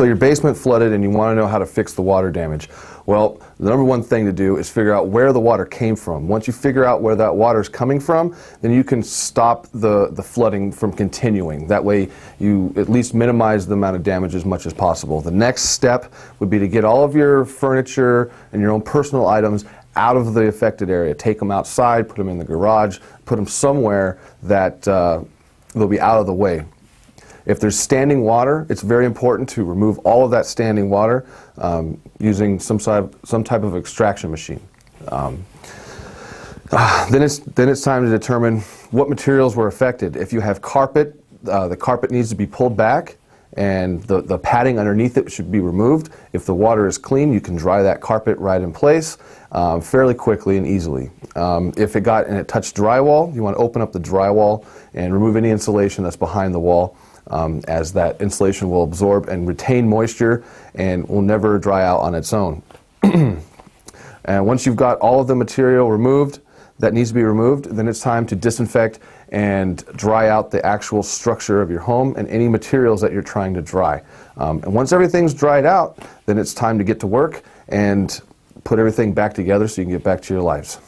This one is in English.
So your basement flooded and you want to know how to fix the water damage. Well, the number one thing to do is figure out where the water came from. Once you figure out where that water is coming from, then you can stop the flooding from continuing. That way you at least minimize the amount of damage as much as possible. The next step would be to get all of your furniture and your own personal items out of the affected area. Take them outside, put them in the garage, put them somewhere that they'll be out of the way. If there's standing water, it's very important to remove all of that standing water using some type of extraction machine. Then it's time to determine what materials were affected. If you have carpet, the carpet needs to be pulled back and the padding underneath it should be removed. If the water is clean, you can dry that carpet right in place fairly quickly and easily. If it got and it touched drywall, you want to open up the drywall and remove any insulation that's behind the wall, as that insulation will absorb and retain moisture and will never dry out on its own. And once you've got all of the material removed that needs to be removed, then it's time to disinfect and dry out the actual structure of your home and any materials that you're trying to dry. And once everything's dried out, then it's time to get to work and put everything back together so you can get back to your lives.